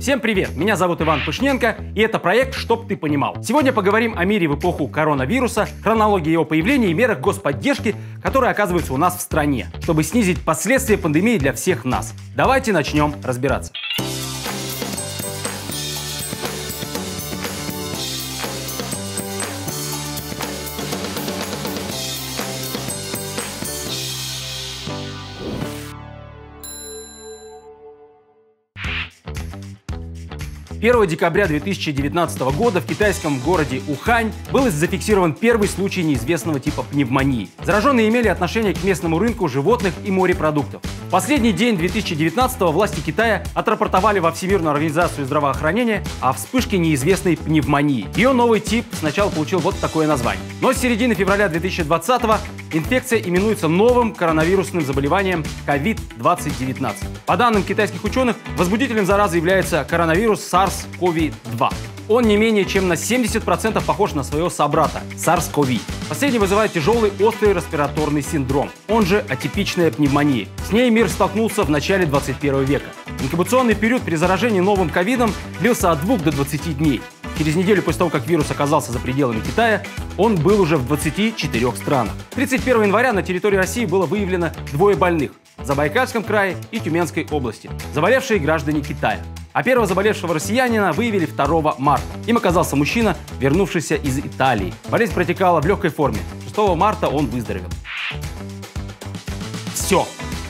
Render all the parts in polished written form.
Всем привет! Меня зовут Иван Пышненко, и это проект «Чтоб ты понимал». Сегодня поговорим о мире в эпоху коронавируса, хронологии его появления и мерах господдержки, которые оказываются у нас в стране, чтобы снизить последствия пандемии для всех нас. Давайте начнем разбираться. Первого декабря 2019 года в китайском городе Ухань был зафиксирован первый случай неизвестного типа пневмонии. Зараженные имели отношение к местному рынку животных и морепродуктов. В последний день 2019-го власти Китая отрапортовали во Всемирную организацию здравоохранения о вспышке неизвестной пневмонии. Ее новый тип сначала получил вот такое название. Но с середины февраля 2020-го инфекция именуется новым коронавирусным заболеванием COVID-19. По данным китайских ученых, возбудителем заразы является коронавирус SARS-CoV-2. Он не менее чем на 70% похож на своего собрата – SARS-CoV. Последний вызывает тяжелый острый респираторный синдром, он же атипичная пневмония. С ней мир столкнулся в начале 21 века. Инкубационный период при заражении новым ковидом длился от 2 до 20 дней. Через неделю после того, как вирус оказался за пределами Китая, он был уже в 24 странах. 31 января на территории России было выявлено двое больных – в Забайкальском крае и Тюменской области, заболевшие граждане Китая. А первого заболевшего россиянина выявили 2 марта. Им оказался мужчина, вернувшийся из Италии. Болезнь протекала в легкой форме. 6 марта он выздоровел. Все.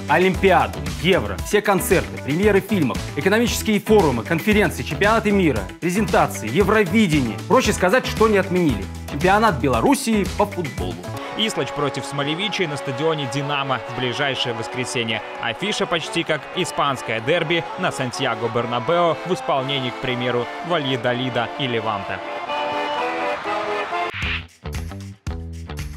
Олимпиаду, Евро, все концерты, премьеры фильмов, экономические форумы, конференции, чемпионаты мира, презентации, Евровидение. Проще сказать, что не отменили. Чемпионат Белоруссии по футболу. Ислач против Смолевичи на стадионе «Динамо» в ближайшее воскресенье. Афиша почти как испанское дерби на Сантьяго-Бернабео в исполнении, к примеру, Вальядолида и Леванта.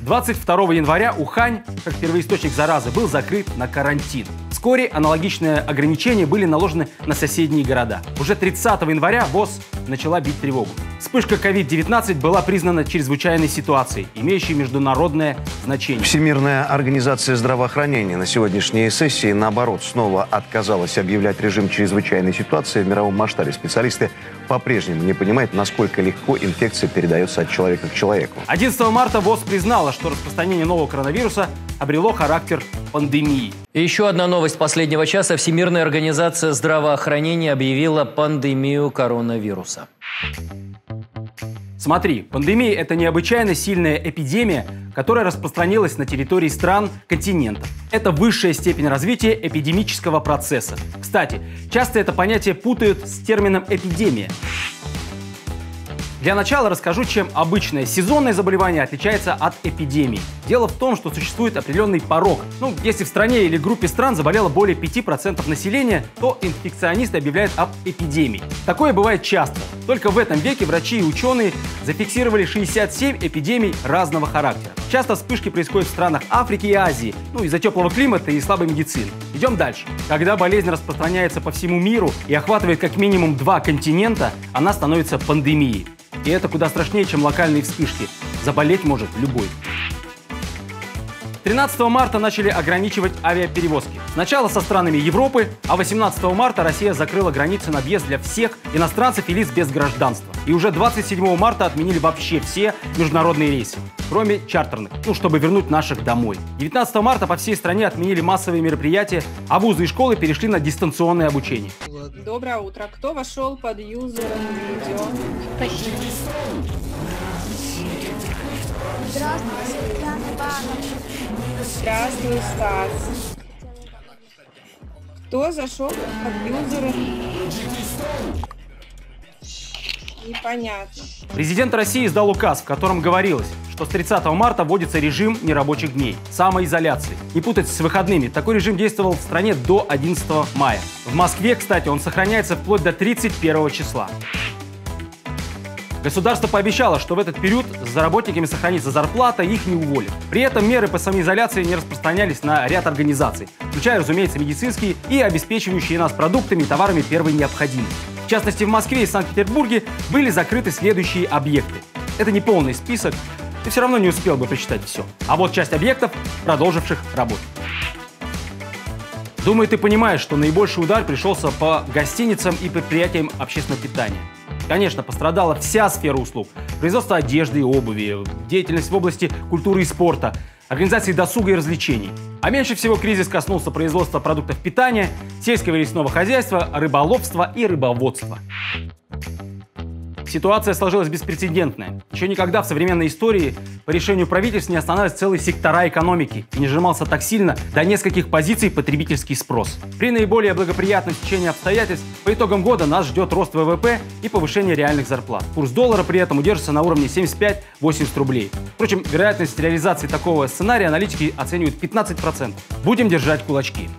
22 января Ухань, как первоисточник заразы, был закрыт на карантин. Вскоре аналогичные ограничения были наложены на соседние города. Уже 30 января ВОЗ начала бить тревогу. Вспышка COVID-19 была признана чрезвычайной ситуацией, имеющей международное значение. Всемирная организация здравоохранения на сегодняшней сессии, наоборот, снова отказалась объявлять режим чрезвычайной ситуации в мировом масштабе. Специалисты по-прежнему не понимают, насколько легко инфекция передается от человека к человеку. 11 марта ВОЗ признала, что распространение нового коронавируса обрело характер пандемии. И еще одна новость последнего часа. Всемирная организация здравоохранения объявила пандемию коронавируса. Смотри, пандемия – это необычайно сильная эпидемия, которая распространилась на территории стран континента. Это высшая степень развития эпидемического процесса. Кстати, часто это понятие путают с термином «эпидемия». Для начала расскажу, чем обычное сезонное заболевание отличается от эпидемии. Дело в том, что существует определенный порог. Если в стране или группе стран заболело более 5% населения, то инфекционисты объявляют об эпидемии. Такое бывает часто. Только в этом веке врачи и ученые зафиксировали 67 эпидемий разного характера. Часто вспышки происходят в странах Африки и Азии, из-за теплого климата и слабой медицины. Идем дальше. Когда болезнь распространяется по всему миру и охватывает как минимум 2 континента, она становится пандемией. И это куда страшнее, чем локальные вспышки. Заболеть может любой. 13 марта начали ограничивать авиаперевозки. Сначала со странами Европы, а 18 марта Россия закрыла границы на въезд для всех иностранцев и лиц без гражданства. И уже 27 марта отменили вообще все международные рейсы, кроме чартерных, чтобы вернуть наших домой. 19 марта по всей стране отменили массовые мероприятия, а вузы и школы перешли на дистанционное обучение. Доброе утро. Кто вошел под юзером видео? Спасибо. Здравствуйте. Здравствуй, Стас. Кто зашел под юзером? Непонятно. Президент России издал указ, в котором говорилось, что с 30 марта вводится режим нерабочих дней, самоизоляции. Не путать с выходными. Такой режим действовал в стране до 11 мая. В Москве, кстати, он сохраняется вплоть до 31 числа. Государство пообещало, что в этот период за работниками сохранится зарплата, их не уволят. При этом меры по самоизоляции не распространялись на ряд организаций, включая, разумеется, медицинские и обеспечивающие нас продуктами и товарами первой необходимости. В частности, в Москве и Санкт-Петербурге были закрыты следующие объекты. Это не полный список, ты все равно не успел бы прочитать все. А вот часть объектов, продолживших работу. Думаю, ты понимаешь, что наибольший удар пришелся по гостиницам и предприятиям общественного питания. Конечно, пострадала вся сфера услуг. Производство одежды и обуви, деятельность в области культуры и спорта, организации досуга и развлечений. А меньше всего кризис коснулся производства продуктов питания, сельского и лесного хозяйства, рыболовства и рыбоводства. Ситуация сложилась беспрецедентная. Еще никогда в современной истории по решению правительств не останавливались целые сектора экономики и не сжимался так сильно до нескольких позиций потребительский спрос. При наиболее благоприятном стечении обстоятельств по итогам года нас ждет рост ВВП и повышение реальных зарплат. Курс доллара при этом удержится на уровне 75-80 рублей. Впрочем, вероятность реализации такого сценария аналитики оценивают 15%. Будем держать кулачки.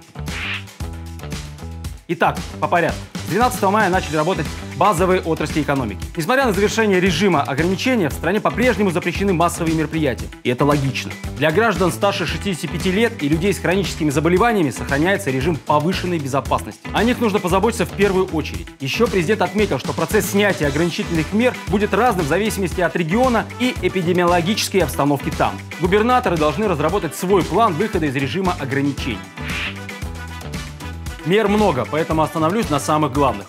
Итак, по порядку. 12 мая начали работать базовые отрасли экономики. Несмотря на завершение режима ограничения, в стране по-прежнему запрещены массовые мероприятия. И это логично. Для граждан старше 65 лет и людей с хроническими заболеваниями сохраняется режим повышенной безопасности. О них нужно позаботиться в первую очередь. Еще президент отметил, что процесс снятия ограничительных мер будет разным в зависимости от региона и эпидемиологической обстановки там. Губернаторы должны разработать свой план выхода из режима ограничений. Мер много, поэтому остановлюсь на самых главных.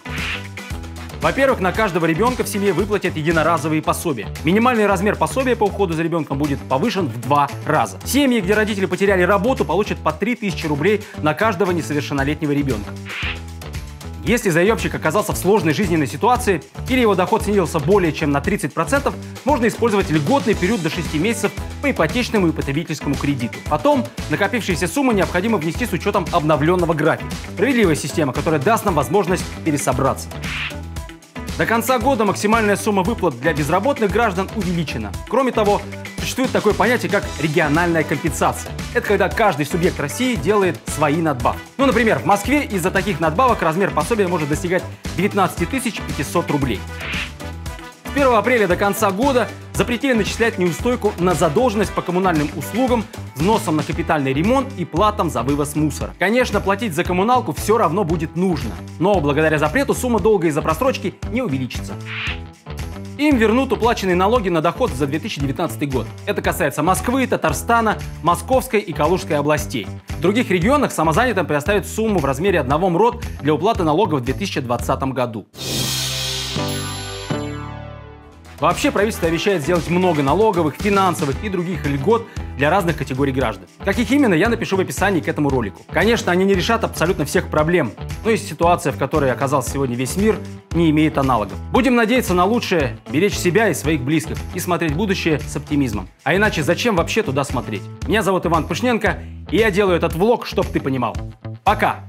Во-первых, на каждого ребенка в семье выплатят единоразовые пособия. Минимальный размер пособия по уходу за ребенком будет повышен в 2 раза. Семьи, где родители потеряли работу, получат по 3000 рублей на каждого несовершеннолетнего ребенка. Если заемщик оказался в сложной жизненной ситуации или его доход снизился более чем на 30%, можно использовать льготный период до 6 месяцев по ипотечному и потребительскому кредиту. Потом накопившиеся суммы необходимо внести с учетом обновленного графика. Справедливая система, которая даст нам возможность пересобраться. До конца года максимальная сумма выплат для безработных граждан увеличена. Кроме того, существует такое понятие, как региональная компенсация. Это когда каждый субъект России делает свои надбавки. Ну, например, в Москве из-за таких надбавок размер пособия может достигать 19 500 рублей. С 1 апреля до конца года запретили начислять неустойку на задолженность по коммунальным услугам, взносам на капитальный ремонт и платам за вывоз мусора. Конечно, платить за коммуналку все равно будет нужно, но благодаря запрету сумма долга из-за просрочки не увеличится. Им вернут уплаченные налоги на доход за 2019 год. Это касается Москвы, Татарстана, Московской и Калужской областей. В других регионах самозанятым предоставят сумму в размере 1 МРОТ для уплаты налогов в 2020 году. Вообще правительство обещает сделать много налоговых, финансовых и других льгот для разных категорий граждан. Каких именно, я напишу в описании к этому ролику. Конечно, они не решат абсолютно всех проблем, но и ситуация, в которой оказался сегодня весь мир, не имеет аналогов. Будем надеяться на лучшее, беречь себя и своих близких и смотреть будущее с оптимизмом. А иначе зачем вообще туда смотреть? Меня зовут Иван Пышненко, и я делаю этот влог, чтоб ты понимал. Пока!